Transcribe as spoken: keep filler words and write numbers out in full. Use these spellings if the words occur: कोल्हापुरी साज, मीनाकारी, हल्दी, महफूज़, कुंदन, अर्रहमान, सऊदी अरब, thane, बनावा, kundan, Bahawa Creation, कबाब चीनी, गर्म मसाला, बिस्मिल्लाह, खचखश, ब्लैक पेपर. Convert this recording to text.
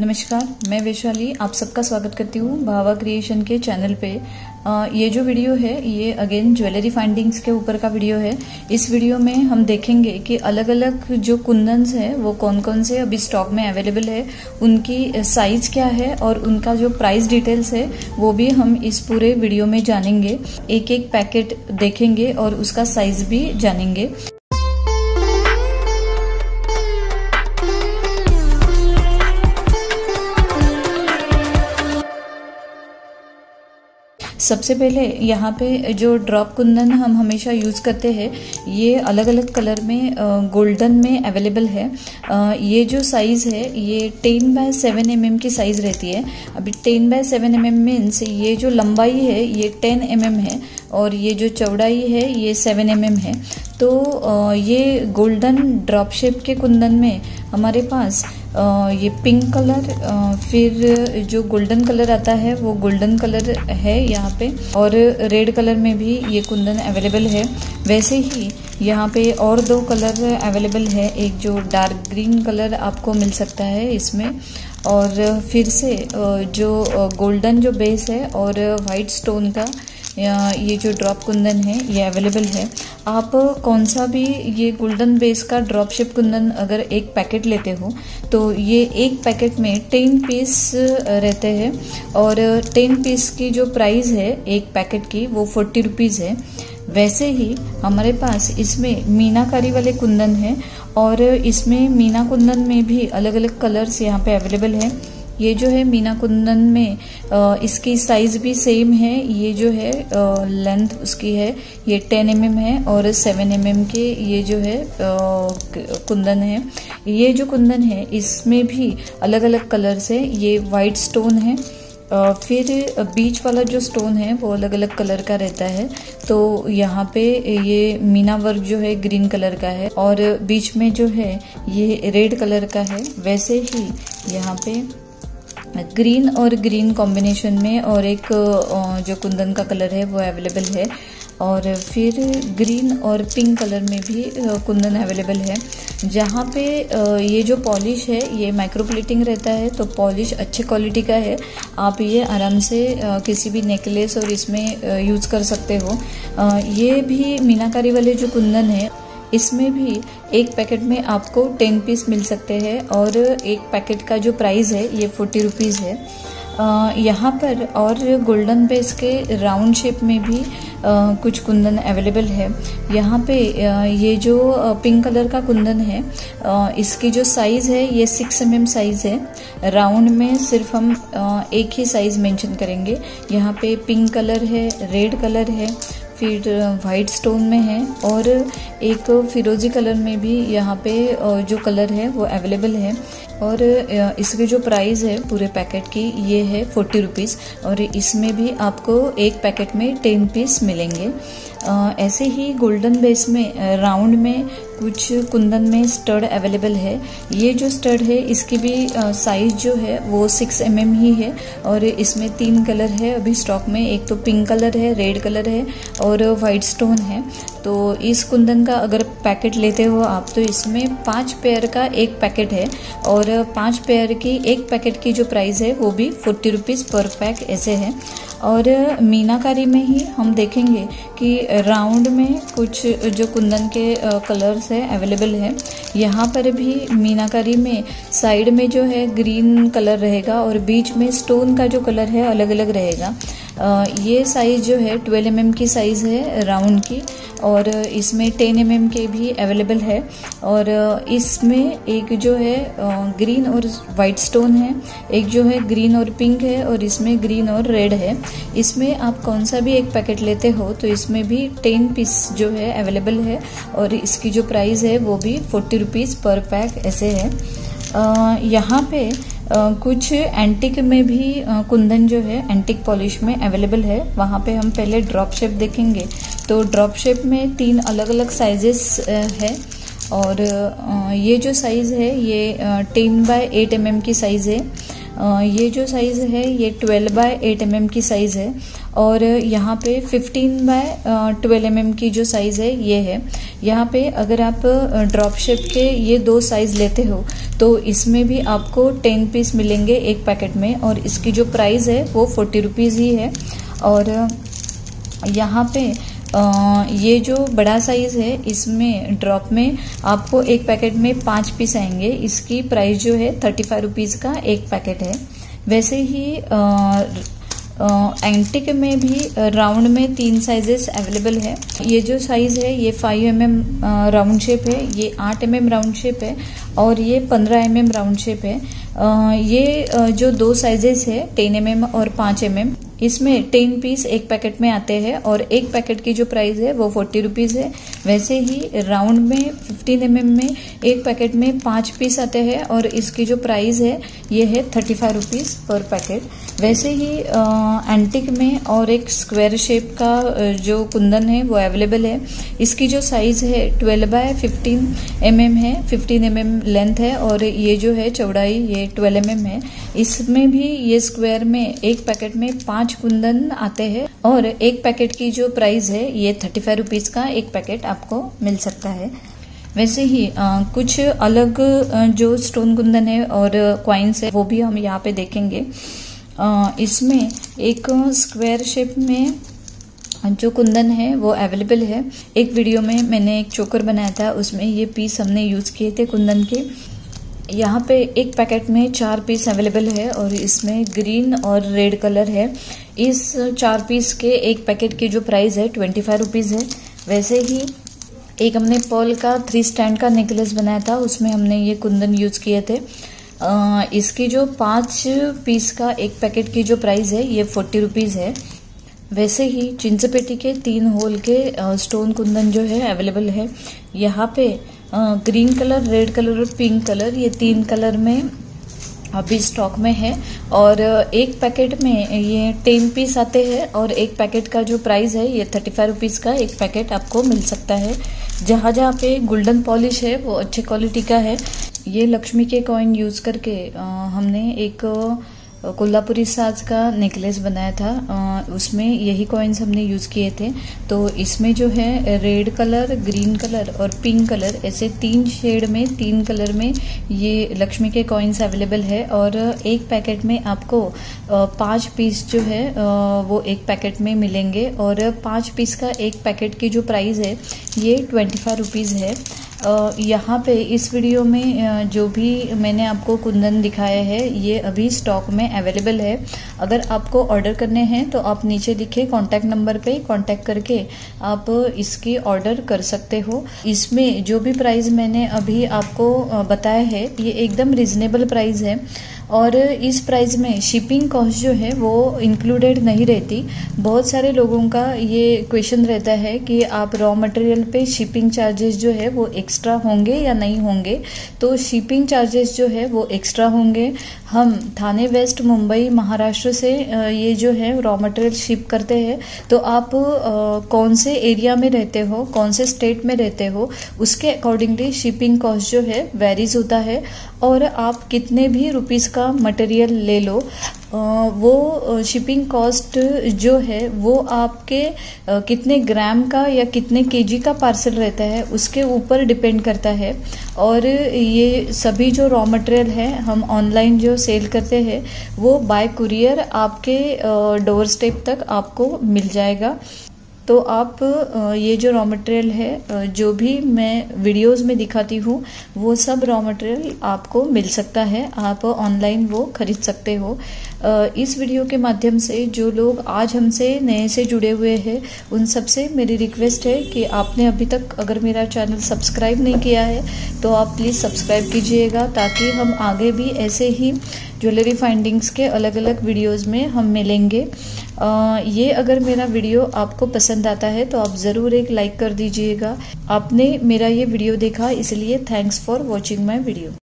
नमस्कार, मैं वैशाली आप सबका स्वागत करती हूँ भावा क्रिएशन के चैनल पे। आ, ये जो वीडियो है ये अगेन ज्वेलरी फाइंडिंग्स के ऊपर का वीडियो है। इस वीडियो में हम देखेंगे कि अलग अलग जो कुंदन्स हैं वो कौन कौन से अभी स्टॉक में अवेलेबल है, उनकी साइज क्या है और उनका जो प्राइस डिटेल्स है वो भी हम इस पूरे वीडियो में जानेंगे। एक एक पैकेट देखेंगे और उसका साइज भी जानेंगे। सबसे पहले यहाँ पे जो ड्रॉप कुंदन हम हमेशा यूज़ करते हैं ये अलग अलग कलर में गोल्डन में अवेलेबल है। ये जो साइज़ है ये ten by seven M M की साइज़ रहती है। अभी ten by seven M M means ये जो लंबाई है ये टेन एम एम है और ये जो चौड़ाई है ये सेवन एम एम है। तो ये गोल्डन ड्रॉप शेप के कुंदन में हमारे पास ये पिंक कलर, फिर जो गोल्डन कलर आता है वो गोल्डन कलर है यहाँ पे, और रेड कलर में भी ये कुंदन अवेलेबल है। वैसे ही यहाँ पे और दो कलर अवेलेबल है, एक जो डार्क ग्रीन कलर आपको मिल सकता है इसमें, और फिर से जो गोल्डन जो बेस है और वाइट स्टोन का ये जो ड्रॉप कुंदन है ये अवेलेबल है। आप कौन सा भी ये गोल्डन बेस का ड्रॉप शेप कुंदन अगर एक पैकेट लेते हो तो ये एक पैकेट में टेन पीस रहते हैं और टेन पीस की जो प्राइस है एक पैकेट की वो फोर्टी रुपीज़ है। वैसे ही हमारे पास इसमें मीनाकारी वाले कुंदन हैं और इसमें मीना कुंदन में भी अलग अलग कलर्स यहाँ पे अवेलेबल है। ये जो है मीना कुंदन में इसकी साइज़ भी सेम है, ये जो है लेंथ उसकी है ये टेन एम एम है और सेवन एम एम के ये जो है कुंदन है। ये जो कुंदन है इसमें भी अलग अलग कलर्स है। ये वाइट स्टोन है, फिर बीच वाला जो स्टोन है वो अलग अलग कलर का रहता है। तो यहाँ पे ये मीना वर्क जो है ग्रीन कलर का है और बीच में जो है ये रेड कलर का है। वैसे ही यहाँ पे ग्रीन और ग्रीन कॉम्बिनेशन में और एक जो कुंदन का कलर है वो अवेलेबल है, और फिर ग्रीन और पिंक कलर में भी कुंदन अवेलेबल है। जहाँ पे ये जो पॉलिश है ये माइक्रो प्लेटिंग रहता है, तो पॉलिश अच्छे क्वालिटी का है। आप ये आराम से किसी भी नेकलेस और इसमें यूज़ कर सकते हो। ये भी मीनाकारी वाले जो कुंदन है इसमें भी एक पैकेट में आपको टेन पीस मिल सकते हैं और एक पैकेट का जो प्राइस है ये फोर्टी रुपीज़ है। यहाँ पर और गोल्डन बेस के राउंड शेप में भी आ, कुछ कुंदन अवेलेबल है। यहाँ पे आ, ये जो पिंक कलर का कुंदन है आ, इसकी जो साइज़ है ये सिक्स एम एम साइज़ है। राउंड में सिर्फ हम आ, एक ही साइज़ मेंशन करेंगे। यहाँ पे पिंक कलर है, रेड कलर है, फिर वाइट स्टोन में है और एक फिरोजी कलर में भी यहाँ पे जो कलर है वो अवेलेबल है। और इसकी जो प्राइस है पूरे पैकेट की ये है फोर्टी रुपीज़ और इसमें भी आपको एक पैकेट में टेन पीस मिलेंगे। ऐसे ही गोल्डन बेस में राउंड में कुछ कुंदन में स्टड अवेलेबल है। ये जो स्टड है इसकी भी साइज़ जो है वो सिक्स एम एम ही है और इसमें तीन कलर है अभी स्टॉक में, एक तो पिंक कलर है, रेड कलर है और वाइट स्टोन है। तो इस कुंदन का अगर पैकेट लेते हो आप तो इसमें पाँच पेयर का एक पैकेट है और पाँच पेयर की एक पैकेट की जो प्राइस है वो भी फोर्टी रुपीज़ पर पैक ऐसे है। और मीनाकारी में ही हम देखेंगे कि राउंड में कुछ जो कुंदन के कलर्स है अवेलेबल है। यहाँ पर भी मीनाकारी में साइड में जो है ग्रीन कलर रहेगा और बीच में स्टोन का जो कलर है अलग अलग रहेगा। ये साइज़ जो है ट्वेल्व एम एम की साइज़ है राउंड की और इसमें टेन एम एम के भी अवेलेबल है। और इसमें एक जो है ग्रीन और वाइट स्टोन है, एक जो है ग्रीन और पिंक है और इसमें ग्रीन और रेड है। इसमें आप कौन सा भी एक पैकेट लेते हो तो इसमें भी टेन पीस जो है अवेलेबल है और इसकी जो प्राइस है वो भी फोर्टी रुपीज़ पर पैक ऐसे है। यहाँ पे Uh, कुछ एंटिक में भी uh, कुंदन जो है एंटिक पॉलिश में अवेलेबल है। वहाँ पे हम पहले ड्रॉप शेप देखेंगे। तो ड्रॉप शेप में तीन अलग अलग साइजेस uh, है और uh, ये जो साइज़ है ये ten by eight M M की साइज़ है, uh, ये जो साइज़ है ये twelve by eight M M की साइज़ है और यहाँ पे fifteen by twelve M M की जो साइज़ है ये है। यहाँ पे अगर आप ड्रॉप शिप के ये दो साइज़ लेते हो तो इसमें भी आपको टेन पीस मिलेंगे एक पैकेट में, और इसकी जो प्राइस है वो फोर्टी रुपीज़ ही है। और यहाँ पे आ, ये जो बड़ा साइज़ है इसमें ड्रॉप में आपको एक पैकेट में पाँच पीस आएंगे, इसकी प्राइस जो है थर्टी फाइव रुपीज़ का एक पैकेट है। वैसे ही आ, आ, एंटिक में भी राउंड में तीन साइजेस अवेलेबल है। ये जो साइज़ है ये five M M round shape है, ये आठ एम एम राउंड शेप है और ये पंद्रह एम एम राउंड शेप है। आ, ये जो दो साइजेस है टेन एम एम और पाँच एम एम इसमें टेन पीस एक पैकेट में आते हैं और एक पैकेट की जो प्राइस है वो फोर्टी रुपीज़ है। वैसे ही राउंड में फिफ्टीन एम एम में एक पैकेट में पाँच पीस आते हैं और इसकी जो प्राइस है ये है thirty five rupees per packet. वैसे ही एंटिक में और एक स्क्वायर शेप का जो कुंदन है वो अवेलेबल है, इसकी जो साइज़ है twelve by fifteen M M है, फिफ्टीन एम एम लेंथ है और ये जो है चौड़ाई ये ट्वेल्व एम एम है। इसमें भी ये स्क्वायर में एक पैकेट में पाँच कुंदन आते हैं और एक पैकेट की जो प्राइस है ये थर्टी फाइव रुपीज का एक पैकेट आपको मिल सकता है। वैसे ही आ, कुछ अलग जो स्टोन कुंदन है और क्वाइंस है वो भी हम यहाँ पे देखेंगे। आ, इसमें एक स्क्वायर शेप में जो कुंदन है वो अवेलेबल है। एक वीडियो में मैंने एक चोकर बनाया था, उसमें ये पीस हमने यूज किए थे कुंदन के। यहाँ पे एक पैकेट में चार पीस अवेलेबल है और इसमें ग्रीन और रेड कलर है। इस चार पीस के एक पैकेट की जो प्राइस है ट्वेंटी फाइव रुपीज़ है। वैसे ही एक हमने पर्ल का थ्री स्टैंड का नेकलेस बनाया था, उसमें हमने ये कुंदन यूज़ किए थे। आ, इसकी जो पाँच पीस का एक पैकेट की जो प्राइस है ये फोर्टी रुपीज़ है। वैसे ही चिंचपेटी के तीन होल के स्टोन कुंदन जो है अवेलेबल है। यहाँ पे ग्रीन कलर, रेड कलर और पिंक कलर, ये तीन कलर में अभी स्टॉक में है और एक पैकेट में ये टेन पीस आते हैं और एक पैकेट का जो प्राइस है ये थर्टी फाइव रुपीज़ का एक पैकेट आपको मिल सकता है। जहाँ जहाँ पे गोल्डन पॉलिश है वो अच्छे क्वालिटी का है। ये लक्ष्मी के कॉइन यूज़ करके आ, हमने एक कोल्हापुरी साज का नेकलेस बनाया था, आ, उसमें यही कॉइन्स हमने यूज़ किए थे। तो इसमें जो है रेड कलर, ग्रीन कलर और पिंक कलर, ऐसे तीन शेड में, तीन कलर में ये लक्ष्मी के कॉइन्स अवेलेबल है और एक पैकेट में आपको पाँच पीस जो है वो एक पैकेट में मिलेंगे और पाँच पीस का एक पैकेट की जो प्राइस है ये ट्वेंटी फाइव रुपीज़ है। यहाँ पे इस वीडियो में जो भी मैंने आपको कुंदन दिखाया है ये अभी स्टॉक में अवेलेबल है। अगर आपको ऑर्डर करने हैं तो आप नीचे दिखे कॉन्टैक्ट नंबर पे कॉन्टैक्ट करके आप इसकी ऑर्डर कर सकते हो। इसमें जो भी प्राइस मैंने अभी आपको बताया है ये एकदम रिजनेबल प्राइस है और इस प्राइस में शिपिंग कॉस्ट जो है वो इंक्लूडेड नहीं रहती। बहुत सारे लोगों का ये क्वेश्चन रहता है कि आप रॉ मटेरियल पे शिपिंग चार्जेस जो है वो एक्स्ट्रा होंगे या नहीं होंगे, तो शिपिंग चार्जेस जो है वो एक्स्ट्रा होंगे। हम थाने वेस्ट मुंबई महाराष्ट्र से ये जो है रॉ मटेरियल शिप करते हैं, तो आप कौन से एरिया में रहते हो, कौन से स्टेट में रहते हो, उसके अकॉर्डिंगली शिपिंग कॉस्ट जो है वेरीज होता है। और आप कितने भी रुपीस का मटेरियल ले लो वो शिपिंग कॉस्ट जो है वो आपके कितने ग्राम का या कितने केजी का पार्सल रहता है उसके ऊपर डिपेंड करता है। और ये सभी जो रॉ मटेरियल है हम ऑनलाइन जो सेल करते हैं वो बाय कुरियर आपके डोर स्टेप तक आपको मिल जाएगा। तो आप ये जो रॉ मटेरियल है जो भी मैं वीडियोस में दिखाती हूँ वो सब रॉ मटेरियल आपको मिल सकता है, आप ऑनलाइन वो खरीद सकते हो। इस वीडियो के माध्यम से जो लोग आज हमसे नए से जुड़े हुए हैं उन सबसे मेरी रिक्वेस्ट है कि आपने अभी तक अगर मेरा चैनल सब्सक्राइब नहीं किया है तो आप प्लीज़ सब्सक्राइब कीजिएगा, ताकि हम आगे भी ऐसे ही ज्वेलरी फाइंडिंग्स के अलग अलग वीडियोज़ में हम मिलेंगे। आ, ये अगर मेरा वीडियो आपको पसंद आता है तो आप ज़रूर एक लाइक कर दीजिएगा। आपने मेरा ये वीडियो देखा इसलिए thanks for watching my video.